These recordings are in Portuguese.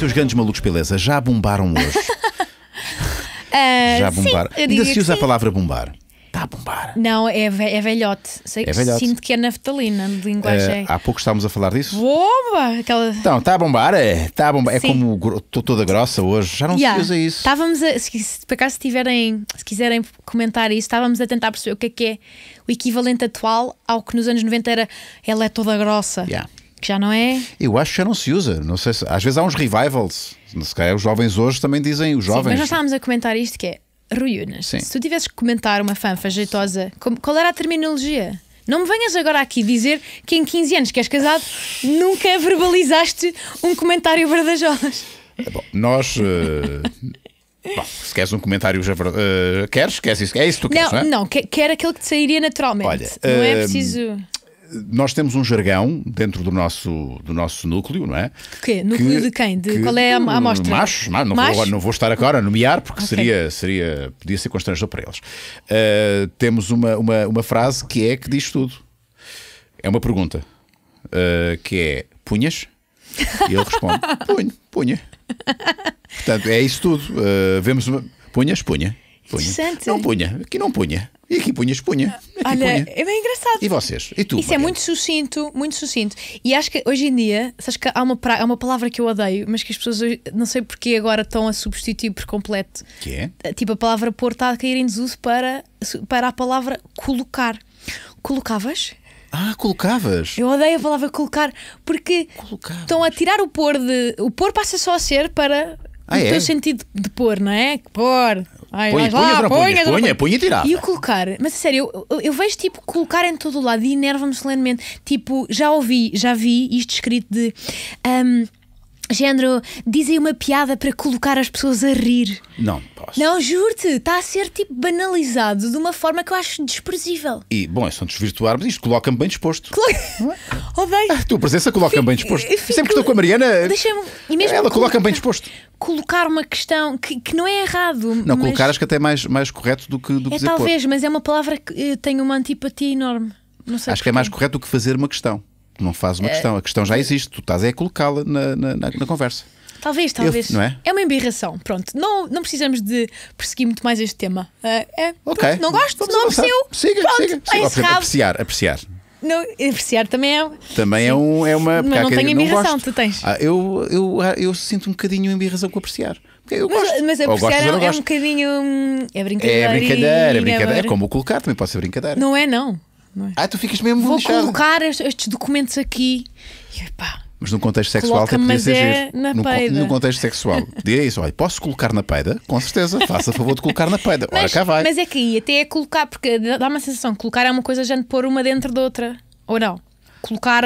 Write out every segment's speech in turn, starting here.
seus grandes malucos beleza já bombaram hoje? Já bombaram. Sim, ainda se usa a palavra bombar. Está a bombar. Não, é velhote. Sei, é velhote. Sinto que é naftalina de linguagem. Há pouco estávamos a falar disso. Bomba! Aquela... Então, está a bombar, é. Está a bombar. Sim. É como estou toda grossa hoje. Já não se usa isso. Estávamos a, se por acaso tiverem, se quiserem comentar isso, estávamos a tentar perceber o que é o equivalente atual ao que nos anos 90 era ela é toda grossa. Yeah. Que já não é? Eu acho que já não se usa. Não sei se, às vezes há uns revivals. Se calhar os jovens hoje também dizem os jovens. Sim, mas nós estávamos a comentar isto que é. Rui Unas, se tu tivesses que comentar uma fanfa jeitosa, qual era a terminologia? Não me venhas agora aqui dizer que em 15 anos que és casado nunca verbalizaste um comentário verdajolas. Bom, nós... Bom, se queres um comentário já queres isso? É isso que tu queres, não é? Não, quer aquele que te sairia naturalmente. Olha, não é preciso... Nós temos um jargão dentro do nosso núcleo, não é? Que? Núcleo de quem? Qual é a amostra? Machos, não vou estar agora a nomear porque podia ser constrangedor para eles. Temos uma frase que diz tudo. É uma pergunta que é: punhas? E ele responde: punha. Portanto, é isso tudo. Vemos uma. Punhas? Punha. Não punha. Aqui não punha. E aqui punhas, punha. Olha, é bem engraçado. E vocês? E tu? Isso é muito sucinto, muito sucinto. E acho que hoje em dia, sabes que há uma palavra que eu odeio, mas que as pessoas hoje, não sei porque agora estão a substituir por completo. Que é? Tipo, a palavra pôr está a cair em desuso para a palavra colocar. Colocavas? Ah, colocavas. Eu odeio a palavra colocar porque estão a tirar o pôr de... O pôr passa só a ser para... o teu sentido de pôr, não é? Pôr... põe e tirar. E o colocar, mas a sério, eu vejo tipo colocar em todo o lado e enerva-me solenemente. Tipo, já vi isto escrito de género, dizem uma piada para colocar as pessoas a rir. Não posso. Não, juro-te, está a ser tipo banalizado de uma forma que eu acho desprezível. E, bom, é só desvirtuarmos isto, coloca-me bem disposto. A tua presença coloca-me bem disposto. Sempre que estou com a Mariana, ela coloca-me bem disposto. Colocar uma questão que não é errado. Não, colocar acho que até é mais correto do que dizer. É talvez, mas é uma palavra que tem uma antipatia enorme. Não sei acho que é mais correto do que fazer uma questão. Não faz uma questão, a questão já existe, tu estás a colocá-la na conversa. Talvez. Não é? É uma embirração, pronto. Não precisamos de perseguir muito mais este tema. Pronto, não gosto, não aprecio. Siga. Apreciar. Não, apreciar também é. Também é, é uma. Mas não tenho embirração, tu tens. Eu sinto um bocadinho embirração com apreciar. Eu gosto. Mas apreciar é um bocadinho. É brincadeira. É brincadeira. É como o colocar, também pode ser brincadeira. Não é, não. É? Tu ficas mesmo vou lixado. Colocar estes documentos aqui e, epá, mas num contexto sexual até podia ser giro. Num contexto sexual diria isso, olha, posso colocar na peida? Com certeza, faça favor de colocar na peida. Ora, cá vai. Mas é que aí até é colocar, porque dá uma sensação que colocar é uma coisa já de pôr uma dentro da outra. Ou não? Colocar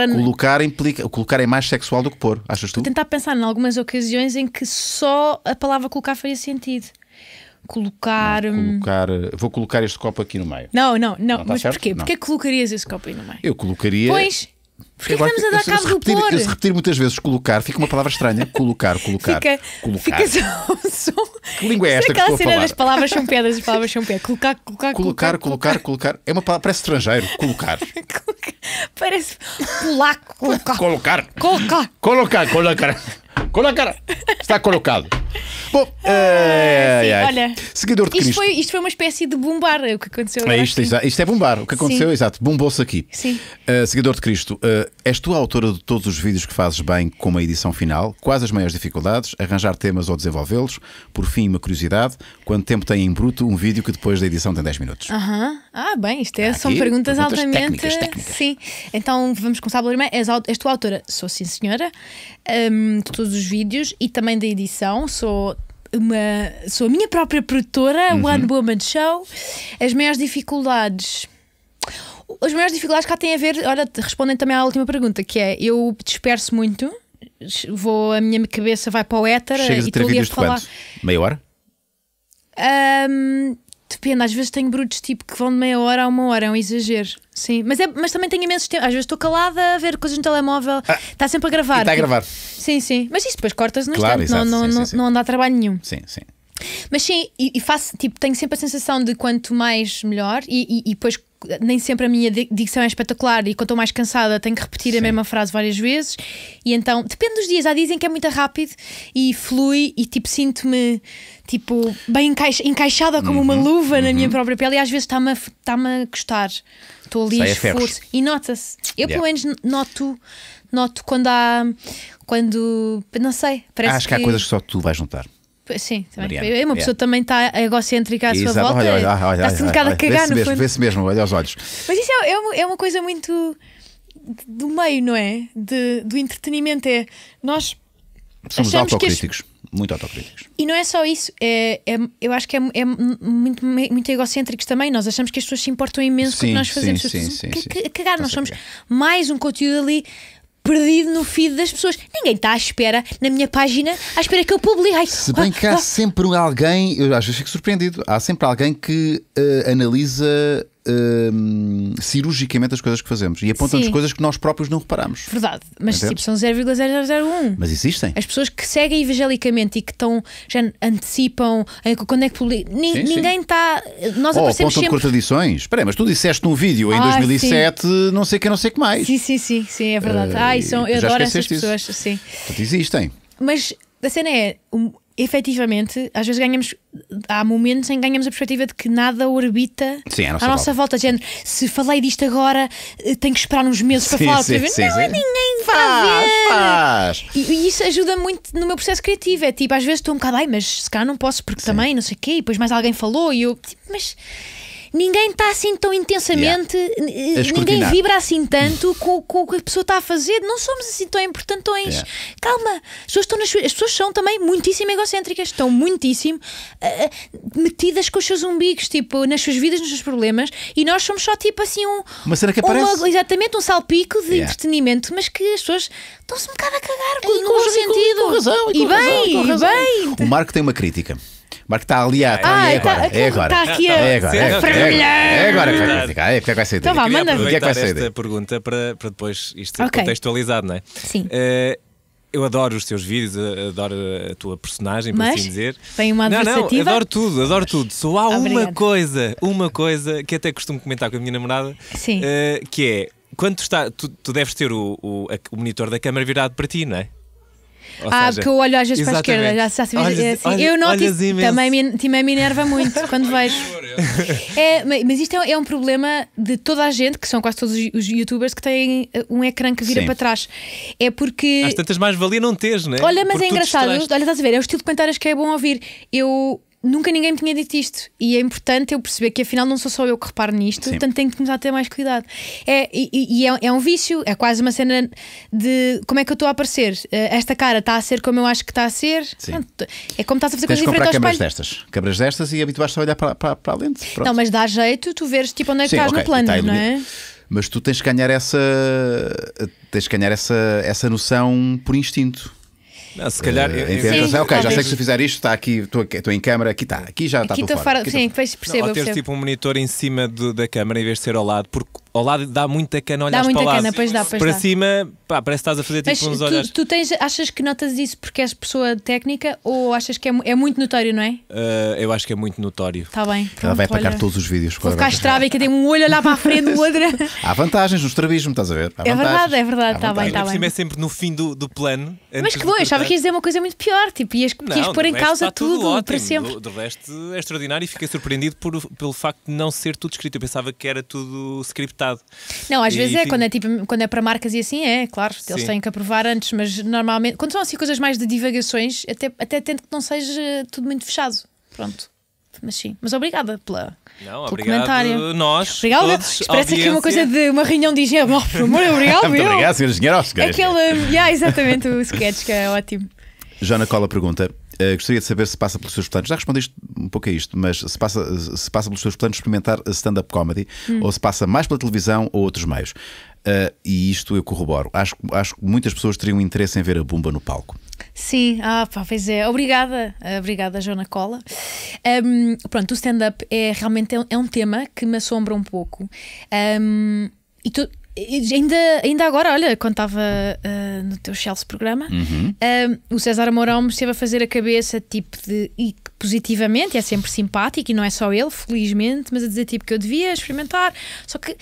implica. Colocar é mais sexual do que pôr, achas tu? Vou tentar pensar em algumas ocasiões em que só a palavra colocar faria sentido. Vou colocar este copo aqui no meio. Não, mas certo? Porquê? Porquê colocarias esse copo aí no meio? Eu colocaria. Pois, porque estamos a dar cabo do pôr? Se repetir muitas vezes colocar, fica uma palavra estranha. Colocar. Fica só um som. Que língua é esta que estou a falar? As palavras são pedras, as palavras são pedras. Colocar. É uma palavra, parece estrangeiro. Colocar. Parece polaco. Colocar. Está colocado. Bom, olha, seguidor de Cristo. Isto foi uma espécie de bombar o que aconteceu. Isto é bombar. O que aconteceu, exato. Bombou-se aqui. Sim. Seguidor de Cristo, és tu a autora de todos os vídeos que fazes bem com uma edição final? Quais as maiores dificuldades? Arranjar temas ou desenvolvê-los? Por fim, uma curiosidade: quanto tempo tem em bruto um vídeo que depois da edição tem 10 minutos? Bem, isto é, são perguntas altamente técnicas. Sim. Então vamos começar pela primeira. És tu a autora? Sou, sim, senhora. De todos os vídeos e também da edição. Sou a minha própria produtora, One Woman Show. As maiores dificuldades cá têm a ver, olha, respondem também à última pergunta, que é, eu disperso muito, a minha cabeça vai para o éter. Chegas a ter vídeos de quanto? Meia hora? Depende, às vezes tenho brutos tipo que vão de meia hora a uma hora, é um exagero. Sim, mas também tenho imensos tempos. Às vezes estou calada a ver coisas no telemóvel, está sempre a gravar. Está a gravar. Sim, mas isso depois cortas no instante, não dá trabalho nenhum. Sim. Mas sim, e faço, tipo, tenho sempre a sensação de quanto mais melhor, e depois nem sempre a minha dicção é espetacular, e quando estou mais cansada tenho que repetir a mesma frase várias vezes, e então depende dos dias. Há dias em que é muito rápido e flui, e tipo sinto-me tipo bem encaixada como uma luva na minha própria pele, e às vezes está-me a gostar. Estou ali, esforço, e nota-se. Eu pelo menos noto quando há, não sei, parece acho que há coisas que só tu vais notar. Sim, também. Mariana, uma pessoa também está egocêntrica à sua volta. Está-se um bocado a cagar no fundo. Vê-se mesmo, olha aos olhos. Mas isso é uma coisa muito do meio, não é? Do entretenimento. É, nós somos autocríticos, muito autocríticos. E não é só isso, eu acho que é muito, muito egocêntricos também. Nós achamos que as pessoas se importam imenso com o que nós fazemos. Sim, cagar, nós somos mais um conteúdo ali perdido no feed das pessoas. Ninguém está à espera, na minha página, à espera que eu publique. Ai, se bem que há sempre alguém, eu às vezes fico surpreendido, há sempre alguém que analisa cirurgicamente as coisas que fazemos e aponta-nos coisas que nós próprios não reparamos. Verdade, mas tipo, são 0,001. Mas existem. As pessoas que seguem evangelicamente e que estão, já antecipam quando é que publica. Ninguém está. Nós aparecemos sempre. Apontam contradições. Espera aí, mas tu disseste num vídeo em 2007, não sei o que, não sei que mais. Sim, é verdade. Eu adoro essas pessoas. Sim. Portanto, existem. Mas a cena é. Efetivamente, às vezes ganhamos. Há momentos em que ganhamos a perspectiva de que nada orbita à nossa volta. Se falei disto agora, tenho que esperar uns meses para falar outra vez. Não é ninguém faz. E isso ajuda muito no meu processo criativo. É tipo, às vezes estou um bocado, mas se calhar não posso porque também não sei o quê. E depois mais alguém falou e eu, tipo, mas ninguém está assim tão intensamente, ninguém vibra assim tanto com o que a pessoa está a fazer. Não somos assim tão importantões. Calma, as pessoas são também muitíssimo egocêntricas, estão muitíssimo metidas com os seus umbigos, tipo, nas suas vidas, nos seus problemas, e nós somos só tipo assim uma cena que aparece. Exatamente, um salpico de entretenimento, mas que as pessoas estão-se um bocado a cagar com o sentido. Com razão, e bem. O Marco tem uma crítica. Marco está ali a agora. Está aqui a fervilhar. É agora que vai criticar. É o que vai ser. Então vá, manda aproveitar esta pergunta para depois isto ser contextualizado, não é? Sim. Eu adoro os teus vídeos, adoro a tua personagem, por assim dizer. Tem uma adversativa? Não, adoro tudo. Só há uma coisa que até costumo comentar com a minha namorada, que é, quando tu deves ter o monitor da câmara virado para ti, não é? Ou seja, porque eu olho às vezes para a esquerda, eu noto isso, também me enerva muito quando vejo. Mas isto é um problema de toda a gente, que são quase todos os youtubers que têm um ecrã que vira para trás. É porque às tantas mais valia não teres, não é? Olha, mas é engraçado, olha, estás a ver, é o estilo de comentários que é bom ouvir. Nunca ninguém me tinha dito isto, e é importante eu perceber que afinal não sou só eu que reparo nisto, portanto tenho que começar a ter mais cuidado. É um vício, é quase uma cena de como é que eu estou a aparecer. Esta cara está a ser como eu acho que está a ser. É como estás a fazer coisas diferentes ao espelho. Câmaras destas e habituaste-te a olhar para a lente. Pronto. Não, mas dá jeito, tu vês tipo onde é que estás no plano, não é? Mas tu tens que ganhar essa noção por instinto. Não, se calhar já sei que se fizer isto, está aqui, estou em câmara, aqui já está fora. Sim, percebo. Ou teres tipo um monitor em cima da câmara em vez de ser ao lado, porque ao lado dá muita cana olhar para lá. Para cima, pá, parece que estás a fazer tipo uns olhares. Tu achas que notas isso porque és pessoa técnica, ou achas que é muito notório, não é? Eu acho que é muito notório. Está bem. Ela vai pagar todos os vídeos. Vou ficar estrábica, tem um olho olhar para a frente do outro. Há vantagens no estrabismo, estás a ver? É verdade, está bem. Por cima é sempre no fim do plano. Mas que bom, quis dizer uma coisa muito pior, tipo, ias pôr em causa tudo para sempre. Do resto é extraordinário, e fiquei surpreendido pelo facto de não ser tudo escrito. Eu pensava que era tudo scriptado. Não, às vezes quando é para marcas e assim, claro, eles têm que aprovar antes, mas normalmente, quando são assim coisas mais de divagações, até tento que não seja tudo muito fechado. Pronto. Mas sim, mas obrigada pelo comentário. Nós, parece aqui uma coisa de uma reunião de engenheiro. Obrigado, senhor engenheiro. Exatamente, o sketch, que é ótimo. Joana Cola pergunta: gostaria de saber se passa pelos seus planos. Já respondiste um pouco a isto, mas se passa pelos seus planos experimentar stand-up comedy, ou se passa mais pela televisão ou outros meios. E isto eu corroboro. Acho que muitas pessoas teriam interesse em ver a Bumba no palco. Sim, pois é. Obrigada, Joana Cola. Pronto, o stand-up realmente é um tema que me assombra um pouco. E Ainda agora, olha, quando estava no teu Chelsea programa, o César Mourão me esteve a fazer a cabeça, tipo, de e positivamente, é sempre simpático e não é só ele, felizmente, mas a dizer tipo que eu devia experimentar. Só que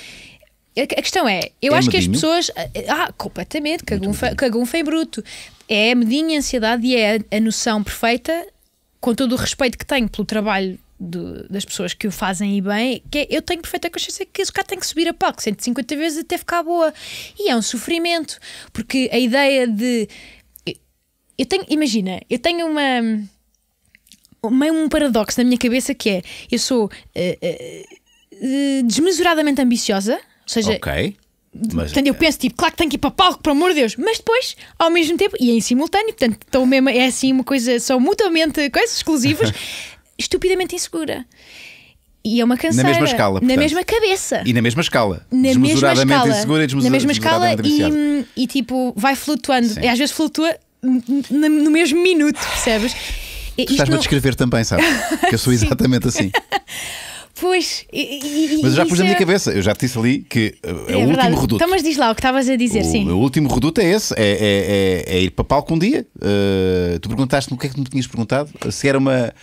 a questão é, eu acho que as pessoas completamente, cagunfa em bruto. É a medinha ansiedade e é a noção perfeita, com todo o respeito que tenho pelo trabalho das pessoas que o fazem e bem, que eu tenho perfeita consciência que esse cara tem que subir a palco 150 vezes até ficar boa, e é um sofrimento, porque a ideia de eu tenho, imagina, eu tenho um paradoxo na minha cabeça, que é, eu sou desmesuradamente ambiciosa, ou seja, mas, portanto, eu penso, tipo, claro que tenho que ir para palco, pelo amor de Deus, mas depois, ao mesmo tempo, e é em simultâneo, portanto, estou mesmo, é assim uma coisa, são mutuamente coisas exclusivas. Estupidamente insegura. E é uma canseira. Na mesma escala, portanto. Na mesma cabeça. E na mesma escala. Na mesma escala. Insegura, na mesma escala e tipo, vai flutuando. Sim. E às vezes flutua no mesmo minuto, percebes? Tu estás-me a descrever também, sabes? Que eu sou exatamente assim. Pois. Mas eu já pus na minha cabeça. Eu já te disse ali que é o último reduto. Então, mas diz lá o que estavas a dizer, sim. O último reduto é esse: é ir para palco um dia. Tu perguntaste-me o que é que me tinhas perguntado? Se era uma.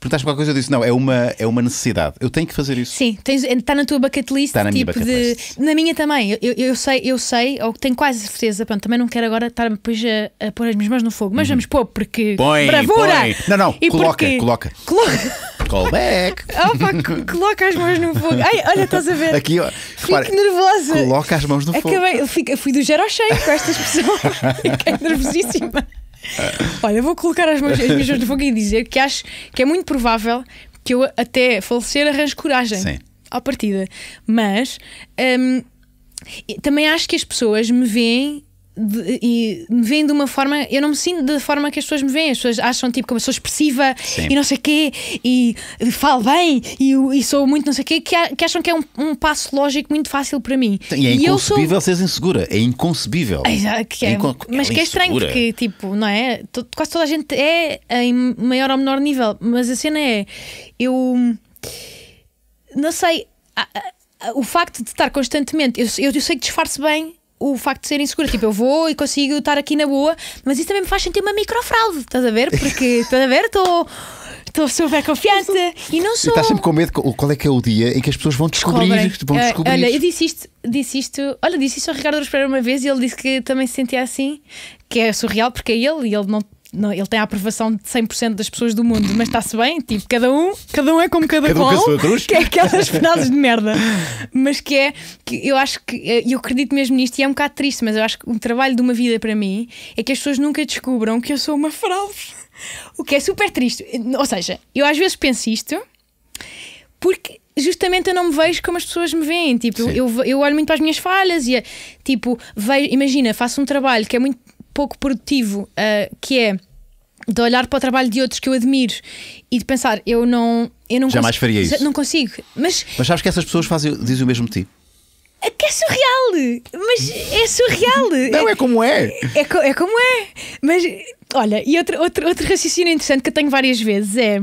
Perguntaste qualquer coisa, eu disse, não, é uma necessidade. Eu tenho que fazer isso. Sim, está na tua bucket list. Está na minha bucket list. Na minha também, eu sei, ou tenho quase certeza. Pronto, também não quero agora estar depois a pôr as minhas mãos no fogo, mas vamos pôr, porque bravura! Põe. Não, e coloca. Call back. Coloca as mãos no fogo. Ai, olha, estás a ver? Aqui, ó. Fico nervosa. Coloca as mãos no fogo. Fui do zero ao 100 com estas pessoas. Fiquei nervosíssima. Olha, vou colocar as minhas mãos no fogo e dizer que acho que é muito provável que eu até falecer arranjo coragem. Sim. À partida. Mas também acho que as pessoas me veem de uma forma. Eu não me sinto da forma que as pessoas me veem. As pessoas acham tipo que eu sou expressiva. Sim. E não sei o quê, e falo bem, e sou muito não sei o quê, que acham que é um passo lógico muito fácil para mim. E é inconcebível seres insegura. É inconcebível. Mas que é estranho, porque tipo, não é? Quase toda a gente é em maior ou menor nível. Mas a cena é, eu não sei, o facto de estar constantemente, eu sei que disfarço bem o facto de ser insegura, tipo, eu vou e consigo estar aqui na boa, mas isso também me faz sentir uma microfraude, estás a ver? Porque, estás a ver? Estou super confiante e não sou. E estás sempre com medo, qual é que é o dia em que as pessoas vão descobrir? Vão descobrir. Olha, eu disse isto ao Ricardo Duraspera uma vez e ele disse que também se sentia assim, que é surreal, porque é ele e ele não, ele tem a aprovação de 100% das pessoas do mundo, mas está-se bem, tipo, cada um é como cada um com a sua cruz, que é aquelas pedaços de merda. Mas que eu acho que, eu acredito mesmo nisto e é um bocado triste, mas eu acho que o trabalho de uma vida para mim é que as pessoas nunca descubram que eu sou uma fraude, o que é super triste. Ou seja, eu às vezes penso isto porque justamente eu não me vejo como as pessoas me veem, tipo, eu olho muito para as minhas falhas e tipo, imagina, faço um trabalho que é muito pouco produtivo, que é de olhar para o trabalho de outros que eu admiro e de pensar, eu não jamais faria isso. Não consigo. Mas sabes que essas pessoas dizem o mesmo de ti? É que é surreal, mas é surreal. Não, é como é. É como é. Mas olha, e outro raciocínio interessante que eu tenho várias vezes é.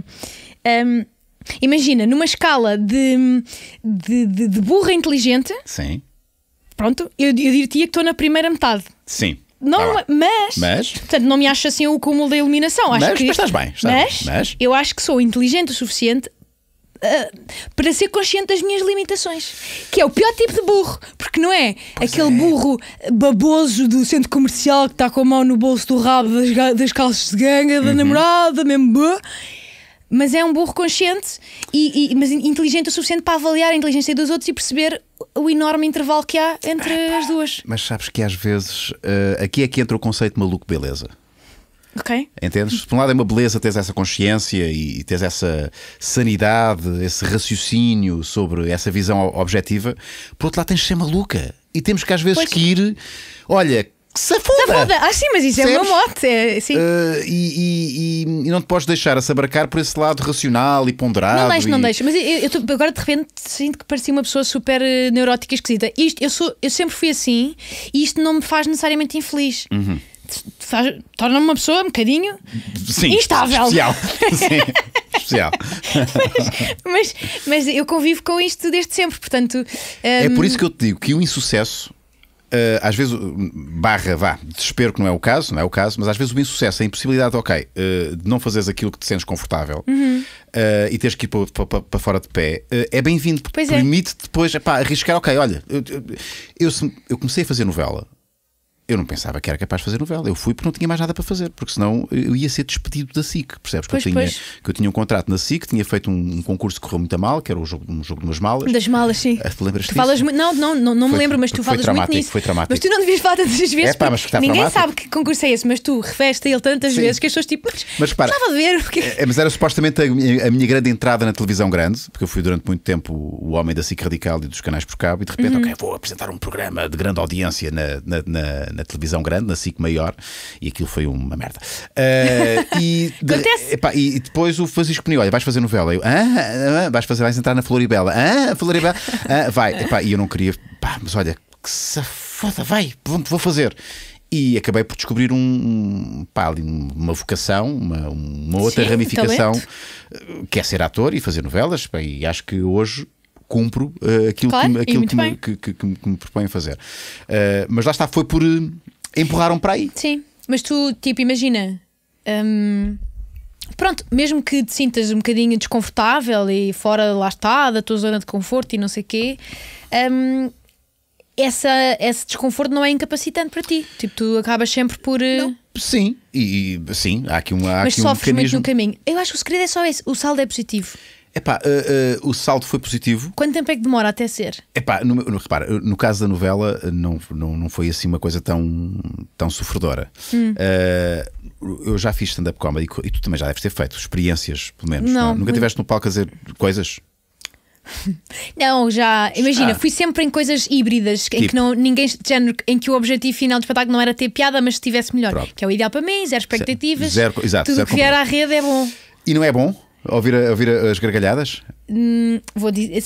Imagina, numa escala de burra inteligente, sim. Pronto, eu diria que estou na primeira metade. Sim. Não, mas portanto, não me acho assim o cúmulo da iluminação. Acho que estás bem, mas eu acho que sou inteligente o suficiente para ser consciente das minhas limitações, que é o pior tipo de burro, porque não é burro baboso do centro comercial que está com a mão no bolso do rabo das calças de ganga da namorada, mesmo mas é um burro consciente mas inteligente o suficiente para avaliar a inteligência dos outros e perceber o enorme intervalo que há entre as duas. Mas sabes que às vezes aqui é que entra o conceito de maluco beleza. Ok. Entendes? Por um lado é uma beleza, tens essa consciência e tens essa sanidade, esse raciocínio sobre essa visão objetiva. Por outro lado tens de ser maluca e temos que às vezes que ir, olha, safoda! Ah, sim, mas isso é uma mote. E não te podes deixar a se abarcar por esse lado racional e ponderado. Não deixo. Mas eu agora de repente sinto que parecia uma pessoa super neurótica e esquisita. Eu sempre fui assim e isto não me faz necessariamente infeliz. Torna-me uma pessoa um bocadinho instável. Especial. Sim. Especial. mas eu convivo com isto desde sempre, portanto. É por isso que eu te digo que o insucesso às vezes, desespero, que não é o caso, mas às vezes o insucesso, a impossibilidade, de não fazeres aquilo que te sentes confortável, e teres que ir para fora de pé, é bem-vindo, porque permite-te depois arriscar. Olha, eu comecei a fazer novela. Eu não pensava que era capaz de fazer novela. Eu fui porque não tinha mais nada para fazer, porque senão eu ia ser despedido da SIC, percebes? Que eu tinha um contrato na SIC, tinha feito um concurso que correu muito a mal, que era um jogo de umas malas. Das malas, sim. Te lembras disso? Falas muito... Não me lembro, mas tu falas muito nisso. Foi traumático. Mas tu não devias falar tantas vezes. Ninguém sabe que concurso é esse, mas tu refeste a ele tantas vezes que as pessoas tipo... Mas para, estava a ver. Porque... Mas era supostamente a minha grande entrada na televisão grande, porque eu fui durante muito tempo o homem da SIC Radical e dos canais por cabo, e de repente, vou apresentar um programa de grande audiência na televisão grande, na SIC maior, e aquilo foi uma merda. E depois o Francisco Pneu, olha, vais fazer novela. Eu, vais entrar na Floribela. Floribela, vai. E eu não queria, mas olha, que safoda, vou fazer. E acabei por descobrir uma vocação, uma outra ramificação, que é ser ator e fazer novelas. E acho que hoje cumpro aquilo, que me proponho fazer, mas lá está, foi por empurraram para aí. Sim, mas tu tipo imagina, pronto, mesmo que te sintas um bocadinho desconfortável e fora, lá está, da tua zona de conforto e não sei o quê, esse desconforto não é incapacitante para ti, tipo, tu acabas sempre por... Sim, sim, há aqui um mecanismo no caminho. Eu acho que o segredo é só esse, o saldo é positivo. O saldo foi positivo. Quanto tempo é que demora até ser? Repara, no caso da novela não foi assim uma coisa tão sofredora. Eu já fiz stand-up comedy e tu também já deves ter feito experiências, pelo menos. Nunca estiveste no palco a dizer coisas? Não, já, imagina, fui sempre em coisas híbridas, em que o objetivo final do espetáculo não era ter piada, mas se tivesse melhor. Pronto. Que é o ideal para mim, zero expectativas, tudo que vier à rede é bom. E não é bom? Ouvir as gargalhadas? Vou dizer.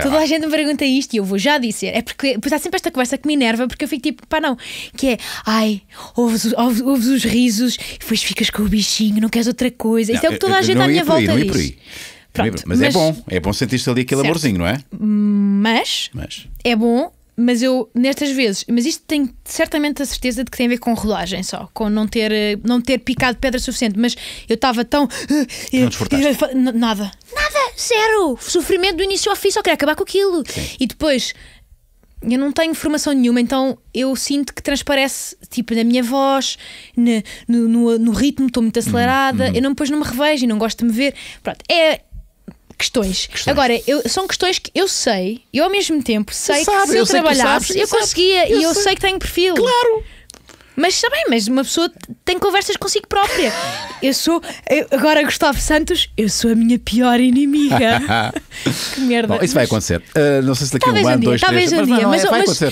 Toda a gente me pergunta isto e eu vou já dizer. É porque há sempre esta conversa que me enerva, porque eu fico tipo, não. Que é, ouves os risos e depois ficas com o bichinho, não queres outra coisa. Isto é o que toda a gente à minha volta diz. Pronto, mas é bom sentir-se ali aquele amorzinho, não é? É bom. Mas eu, nestas vezes, mas isto tenho certamente a certeza de que tem a ver com rolagem só, com não ter picado pedra suficiente, mas eu estava tão... Não desfrutaste? Nada, zero, sofrimento do início ao fim, só queria acabar com aquilo. Sim. E depois, eu não tenho formação nenhuma, então eu sinto que transparece, tipo, na minha voz, no ritmo, estou muito acelerada, eu depois não me revejo e não gosto de me ver, pronto, Questões. Agora, são questões que eu sei, eu ao mesmo tempo sei que se eu trabalhasse eu conseguia, e eu sei que tenho perfil. Claro! Mas sabem, mas uma pessoa tem conversas consigo própria. Agora, Gustavo Santos, eu sou a minha pior inimiga. Que merda. Bom, isso vai acontecer. Não sei se daqui a um ano, dois, três,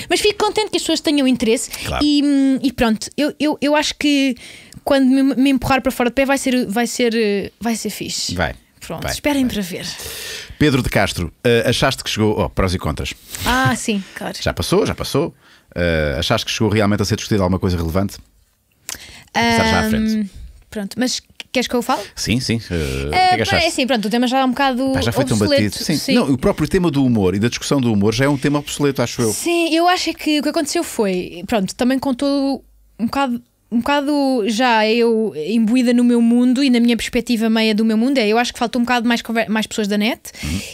mas fico contente que as pessoas tenham interesse. Claro. E pronto, eu acho que quando me empurrar para fora de pé vai ser fixe. Vai. Pronto, esperem para ver. Pedro de Castro, achaste que chegou... prós e contras. Sim, claro. Já passou. Achaste que chegou realmente a ser discutida alguma coisa relevante? Já à frente. Pronto, mas queres que eu fale? Sim. O que achaste? Pronto, o tema já é um bocado obsoleto. Sim. Não, o próprio tema do humor e da discussão do humor já é um tema obsoleto, acho eu. Sim, eu acho que o que aconteceu foi... Pronto, também contou um bocado já eu imbuída no meu mundo e na minha perspectiva meia do meu mundo, eu acho que faltou um bocado mais pessoas da net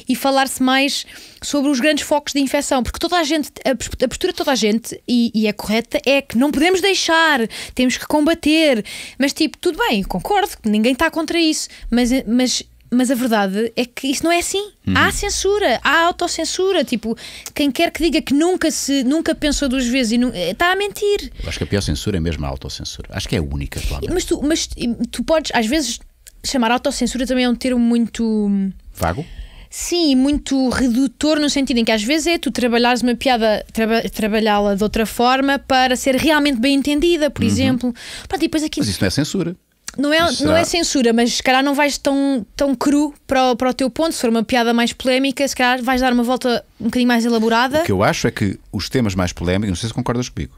e falar-se mais sobre os grandes focos de infecção, porque toda a gente, a postura de toda a gente, e é correta, é que não podemos deixar, temos que combater, mas tipo, tudo bem, concordo, ninguém está contra isso, mas a verdade é que isso não é assim. Há censura, há autocensura. Tipo, quem quer que diga que nunca pensou duas vezes está a mentir. Eu acho que a pior censura é mesmo a autocensura. Acho que é a única, claro. Mas tu podes, às vezes, chamar autocensura também é um termo muito... vago? Sim, muito redutor, no sentido em que às vezes é tu trabalhares uma piada, trabalhá-la de outra forma para ser realmente bem entendida, por exemplo. Pronto, e depois aquilo... Mas isso não é censura. Não é censura, mas se calhar não vais tão cru para o teu ponto. Se for uma piada mais polémica, se calhar vais dar uma volta um bocadinho mais elaborada. O que eu acho é que os temas mais polémicos, não sei se concordas comigo,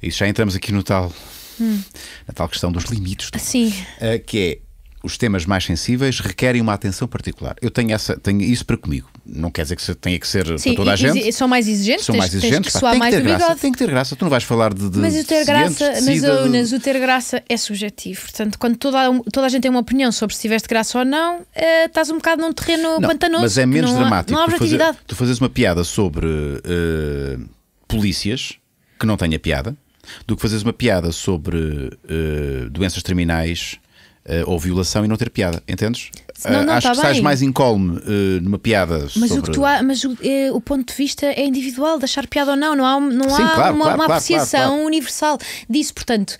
e já entramos aqui no tal, na tal questão dos limites, que é, os temas mais sensíveis requerem uma atenção particular. Eu tenho isso para comigo. Não quer dizer que tenha que ser para toda a gente. São mais exigentes, tem que ter graça. Tu não vais falar de mas o ter graça, mas o ter graça é subjetivo. Portanto, quando toda a gente tem uma opinião sobre se tiveste graça ou não, estás um bocado num terreno pantanoso. Mas é menos dramático. Não há objetividade. Tu fazes uma piada sobre polícias que não tenha piada do que fazeres uma piada sobre doenças terminais ou violação e não ter piada, entendes? Acho que estás mais incólume numa piada. Mas, sobre... o ponto de vista é individual, de achar piada ou não, não há uma apreciação universal disso. Portanto,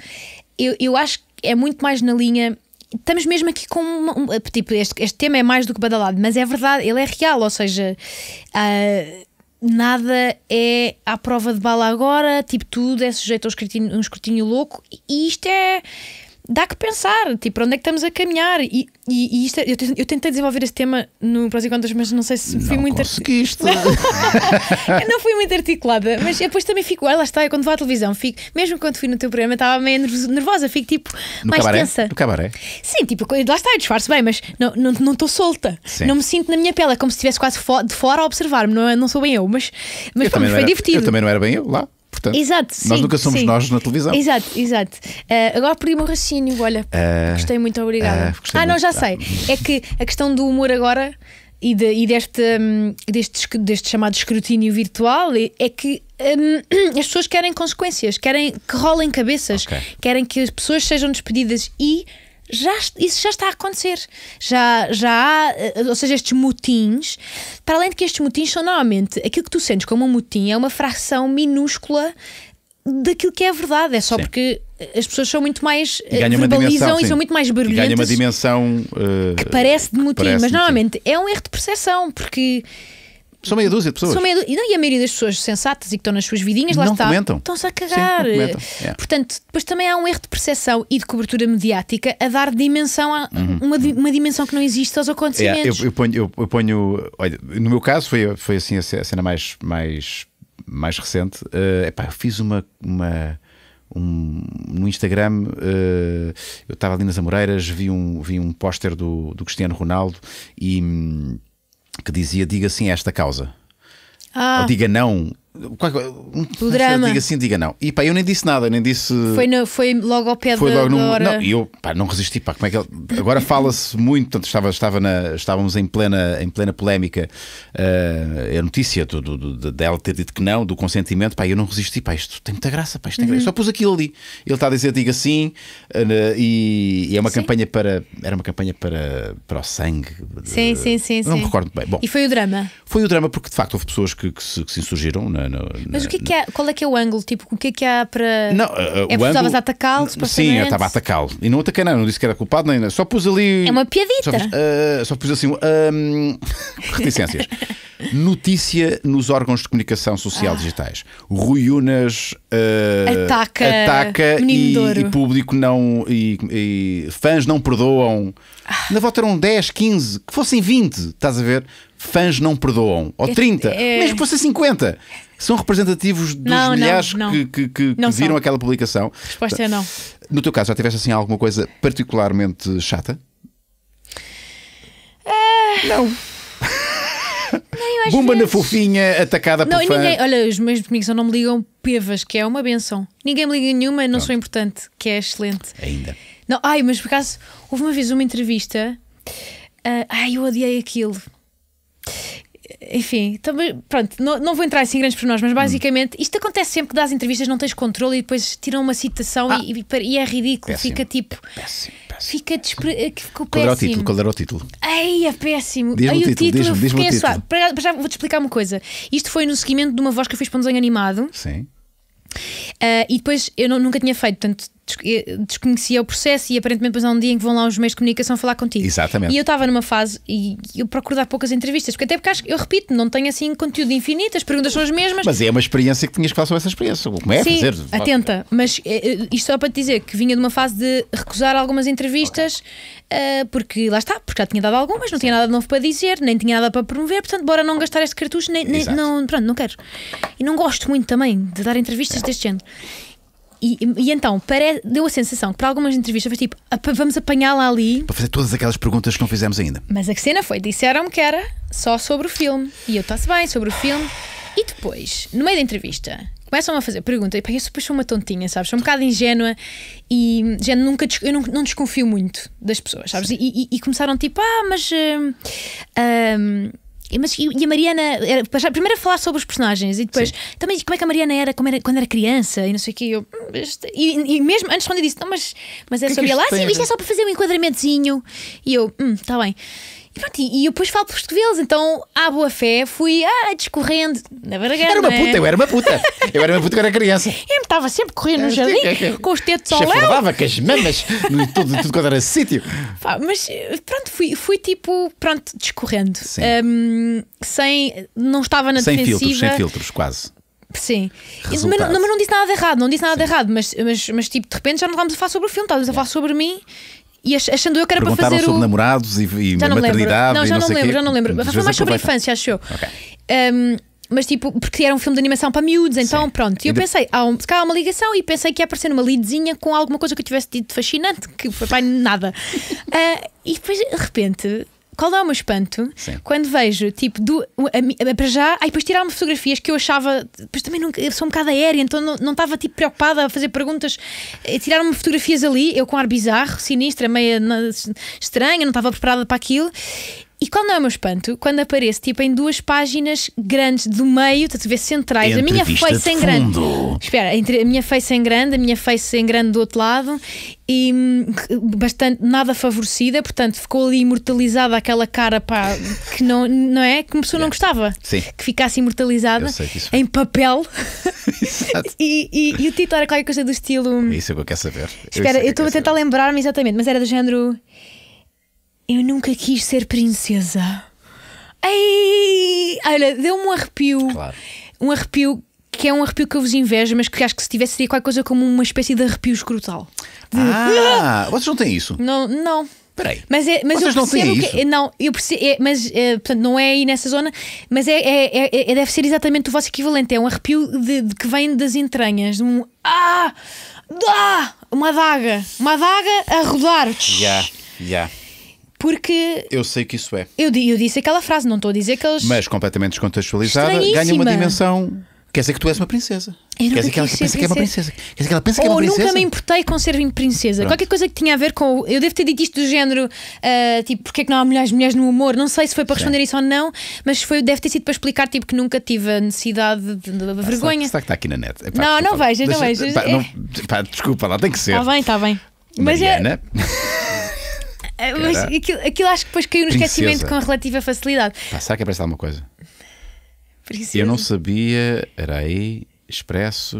eu acho que é muito mais na linha. Estamos mesmo aqui com tipo, este tema é mais do que badalado, mas é verdade, ele é real, ou seja, nada é à prova de bala agora, tipo, tudo é sujeito a um escrutínio louco, e isto é... dá que pensar, tipo, para onde é que estamos a caminhar? E isto é, eu tentei desenvolver este tema no Prós e Contras, mas não sei se não fui muito articulada. Eu não fui muito articulada, mas depois também fico, lá está, eu quando vou à televisão, fico, mesmo quando fui no teu programa, estava meio nervosa, fico tipo no mais cabaré, tensa. No cabaré? Sim, tipo, lá está, eu disfarço bem, mas não estou solta, sim. Não me sinto na minha pele, é como se estivesse quase de fora a observar-me, não sou bem eu, mas foi divertido. Eu também não era bem eu lá. Portanto, exato, nós nunca somos nós na televisão. Exato, exato. Agora perdi o meu raciocínio, olha. Gostei muito, obrigada. Já sei. É que a questão do humor agora e deste chamado escrutínio virtual é que as pessoas querem consequências, querem que rolem cabeças, querem que as pessoas sejam despedidas e isso já está a acontecer. Já há, ou seja, estes motins, para além de que estes motins são normalmente aquilo que tu sentes como um motim é uma fração minúscula daquilo que é a verdade. É só sim. Porque as pessoas são muito mais verbalizam e são muito mais barulhentas, ganha uma dimensão que parece de motim, mas normalmente é um erro de percepção, porque são meia dúzia de pessoas. E a maioria das pessoas sensatas e que estão nas suas vidinhas, lá está, estão-se a cagar. Sim, yeah. Portanto, depois também há um erro de percepção e de cobertura mediática a dar dimensão a uma dimensão que não existe aos acontecimentos. Yeah, eu ponho olha, no meu caso foi assim a cena mais recente. Epá, eu fiz no Instagram, eu estava ali nas Amoreiras, vi um póster do Cristiano Ronaldo e que dizia, diga sim a esta causa. Ou diga não. O drama. Diga sim, diga não. E pá, eu nem disse nada, nem disse. Foi logo ao pé da hora. Não, eu pá, não resisti. Pá, como é que agora fala-se muito, portanto, estávamos em plena polémica. A notícia dela ter dito que não, do consentimento. Pá, eu não resisti. Pá, isto tem muita graça. Pá, isto tem graça. Só pus aquilo ali. Ele está a dizer, diga sim. E é uma campanha para. Era uma campanha para o sangue. Não me recordo bem. Bom, e foi o drama? Foi o drama, porque de facto houve pessoas que se insurgiram. Mas o que é que há, qual é que é o ângulo? Tipo, o que é que há para. Não, é porque estavas a atacá-lo? Sim, eu estava a atacá-lo. E não ataquei, não disse que era culpado, nem só pus ali. É uma piadita. Só pus assim. Reticências. Notícia nos órgãos de comunicação social digitais. Rui Unas ataca e público não. E fãs não perdoam. Na volta eram 10, 15, que fossem 20, estás a ver? Fãs não perdoam, ou 30, mesmo que fossem 50, são representativos dos milhares que viram aquela publicação. A resposta é não. No teu caso, já tiveste assim alguma coisa particularmente chata? Não. Bumba na Fofinha atacada por fã. Ninguém, olha, os meus amigos não me ligam pevas, que é uma benção. Ninguém me liga nenhuma, não sou importante, que é excelente. Ainda. Não, ai, mas por acaso houve uma vez uma entrevista. Ai, eu odiei aquilo. Enfim, também, pronto, não vou entrar assim em grandes pormenores, mas basicamente isto acontece sempre que das entrevistas não tens controle e depois tiram uma citação e é ridículo, péssimo, fica tipo. Péssimo. Qual era o título? Ai, é péssimo. Diz-me o título, diz-me o título. Já vou-te explicar uma coisa. Isto foi no seguimento de uma voz que eu fiz para um desenho animado. Sim. E depois eu nunca tinha feito, portanto desconhecia o processo e aparentemente depois há um dia em que vão lá os meios de comunicação falar contigo. Exatamente. E eu estava numa fase e eu procuro dar poucas entrevistas, porque até porque acho, eu repito, não tenho assim conteúdo infinito, as perguntas são as mesmas. Mas é uma experiência que tinhas que falar sobre essa experiência. Como é? Sim, atenta, mas isto só para te dizer que vinha de uma fase de recusar algumas entrevistas, porque lá está, porque já tinha dado algumas, não tinha nada de novo para dizer, nem tinha nada para promover, portanto bora não gastar este cartucho, pronto, não quero. E não gosto muito também de dar entrevistas deste género. E então, deu a sensação que para algumas entrevistas foi tipo, vamos apanhá-la ali para fazer todas aquelas perguntas que não fizemos ainda. Mas a cena foi, disseram-me que era só sobre o filme. E eu, está-se bem, sobre o filme. E depois, no meio da entrevista, começam-me a fazer pergunta. E pá, eu depois sou uma tontinha, sabes? Sou um bocado ingênua. E já nunca, eu não desconfio muito das pessoas, sabes? E começaram tipo, mas e a Mariana era, primeiro a falar sobre os personagens. E depois, também como é que a Mariana era, quando era criança. E não sei o que eu, e mesmo antes quando eu disse, não, mas é sobre ela, assim, isto é só para fazer um enquadramentozinho. E eu, está bem. E pronto, e eu depois falo por cotovelos. Então, à boa fé, fui discorrendo na barragana. Era uma puta, eu era uma puta. Eu era uma puta quando era criança. Eu estava sempre correndo no jardim com os tetos ao léu. Já falava com as mamas, tudo quando era sítio. Mas pronto, fui tipo, pronto, discorrendo. Não estava na defensiva. Sem filtros, quase. Sim, mas não disse nada de errado, mas tipo, de repente já não estávamos a falar sobre o filme, estávamos a falar sobre mim. E achando eu que era para fazer sobre namorados e maternidade. Não, já não lembro. Foi mais sobre a infância, acho eu. Mas tipo, porque era um filme de animação para miúdos, então pronto. E eu pensei, se calhar há uma ligação, e pensei que ia aparecer uma leadzinha com alguma coisa que eu tivesse dito fascinante, que foi para nada. E depois, de repente, qual é o meu espanto? Quando vejo, tipo, para já, depois tiraram-me fotografias que eu achava. Depois também nunca, eu sou um bocado aérea, então não estava tipo preocupada a fazer perguntas. Tiraram-me fotografias ali, eu com ar bizarro, sinistra, meia estranha, não estava preparada para aquilo. E qual não é o meu espanto? Quando aparece tipo em duas páginas grandes do meio, estás a ver, centrais, a minha face em grande. Espera, entre a minha face em grande, a minha face em grande do outro lado, e bastante nada favorecida, portanto ficou ali imortalizada aquela cara, pá, que não é? Que uma pessoa não gostava que ficasse imortalizada em papel. E o título era qualquer coisa do estilo. Isso é o que eu quero saber. Espera, eu estou a tentar lembrar-me exatamente, mas era do género: eu nunca quis ser princesa. Ai, olha, deu-me um arrepio. Claro. Um arrepio que é um arrepio que eu vos invejo, mas que acho que se tivesse seria qualquer coisa como uma espécie de arrepio escrotal. Vocês não têm isso? Não, não. Peraí. Mas vocês eu percebo não têm isso? Não, eu percebo, portanto, não é aí nessa zona, mas deve ser exatamente o vosso equivalente. É um arrepio que vem das entranhas. Uma adaga a rodar. Já. Porque eu sei que isso é. Eu disse aquela frase, não estou a dizer que eles. Mas completamente descontextualizada, ganha uma dimensão. Quer dizer que tu és uma princesa. Quer dizer que ela pensa que é uma princesa. Quer dizer que ela pensa que é uma princesa. Ou nunca me importei com ser princesa. Pronto. Qualquer coisa que tinha a ver com. Eu devo ter dito isto do género, tipo, porque é que não há mulheres no humor? Não sei se foi para responder isso ou não, mas deve ter sido para explicar, tipo, que nunca tive a necessidade de vergonha. Será que está aqui na net? Epá, não vejas, não vejas. Desculpa, lá tem que ser. Está bem. Mariana. Mas aquilo acho que depois caiu no esquecimento com relativa facilidade. Será que aparece alguma coisa? Precisa. Eu não sabia. Era aí, expresso.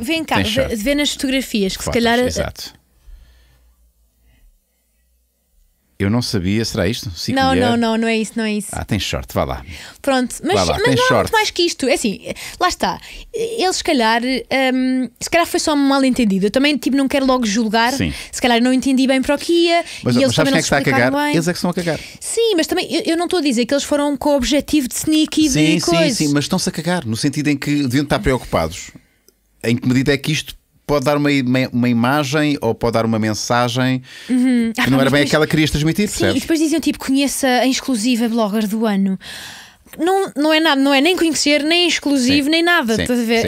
Vem cá, vê nas fotografias que se calhar. Exato. Eu não sabia, será isto? Não é isso, não é isso. Tem short, vá lá. Pronto, mas não há muito mais que isto. É assim, lá está. Eles se calhar foi só um mal entendido. Eu também tipo, não quero logo julgar. Sim. Se calhar não entendi bem para o que ia. Mas, eles sabes quem é que está a cagar? Bem. Eles é que estão a cagar. Sim, mas também eu não estou a dizer que eles foram com o objetivo de sneaky e de coisa. Sim, mas estão-se a cagar, no sentido em que deviam estar preocupados. Em que medida é que isto pode dar uma imagem ou pode dar uma mensagem que não era bem aquela que querias transmitir, sim, percebes? E depois diziam tipo, conheça a exclusiva blogger do ano. Não é nada, não é nem conhecer, nem exclusivo, nem nada. Estás a ver?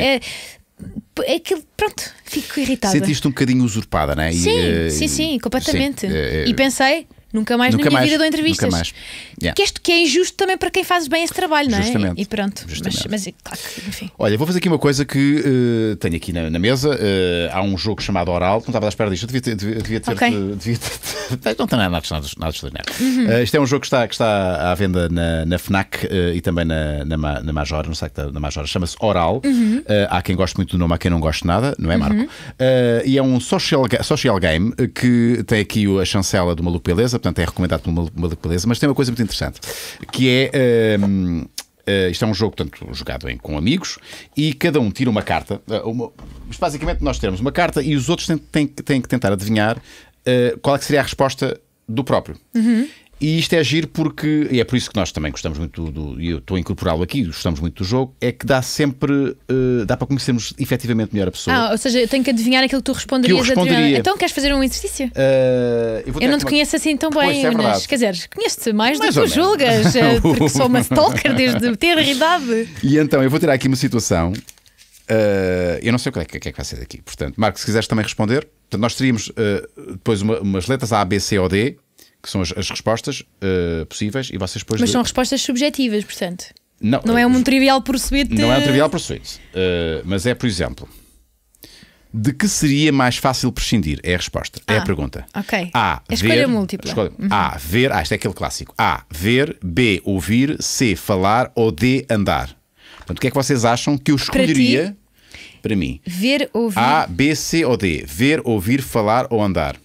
É aquilo, pronto, fico irritada. Sentiste um bocadinho usurpada, não é? Sim, completamente. E pensei, nunca mais na minha vida dou entrevistas. Nunca mais. Que isto que é injusto também para quem faz bem esse trabalho, não é? Justamente. E pronto. Justamente. Mas claro que, enfim. Olha, vou fazer aqui uma coisa que tenho aqui na mesa. Há um jogo chamado Oral. Não estava à espera disto. Eu devia ter. Okay. Não tem nada extraordinário. Isto é um jogo que está à venda na FNAC e também na Majora. Não sei que está na Majora. Chama-se Oral. Há quem goste muito do nome, há quem não goste nada, não é, Marco? E é um social game que tem aqui a chancela do Maluco Beleza. Portanto, é recomendado pelo Maluco Beleza, mas tem uma coisa muito interessante, que é isto é um jogo, portanto, jogado com amigos, e cada um tira uma carta, basicamente nós temos uma carta e os outros têm que tentar adivinhar qual é que seria a resposta do próprio. E isto é giro porque, e é por isso que nós também gostamos muito do, e eu estou a incorporá-lo aqui, gostamos muito do jogo, é que dá sempre, dá para conhecermos efetivamente melhor a pessoa. Ah, ou seja, eu tenho que adivinhar aquilo que tu responderias. Que eu responderia. Então queres fazer um exercício? Eu não te conheço assim tão bem, é Unas. Quer dizer, conheces-te mais do que tu julgas, porque sou uma stalker desde ter idade. E então, eu vou tirar aqui uma situação, eu não sei o que é que vai ser daqui. Portanto, Marco, se quiseres também responder, portanto, nós teríamos depois umas letras A, B, C ou D, que são as respostas possíveis, e vocês depois... Mas são respostas subjetivas, portanto. Não é um trivial pursuit. Não é um trivial pursuit. Mas é, por exemplo, de que seria mais fácil prescindir? É a resposta. É a pergunta. Ok. A, a escolha múltipla. Escolha, uhum. A, ver. Ah, isto é aquele clássico. A, ver. B, ouvir. C, falar. Ou D, andar. Portanto, o que é que vocês acham que eu escolheria para mim? Ver, ouvir. A, B, C ou D. Ver, ouvir, falar ou andar.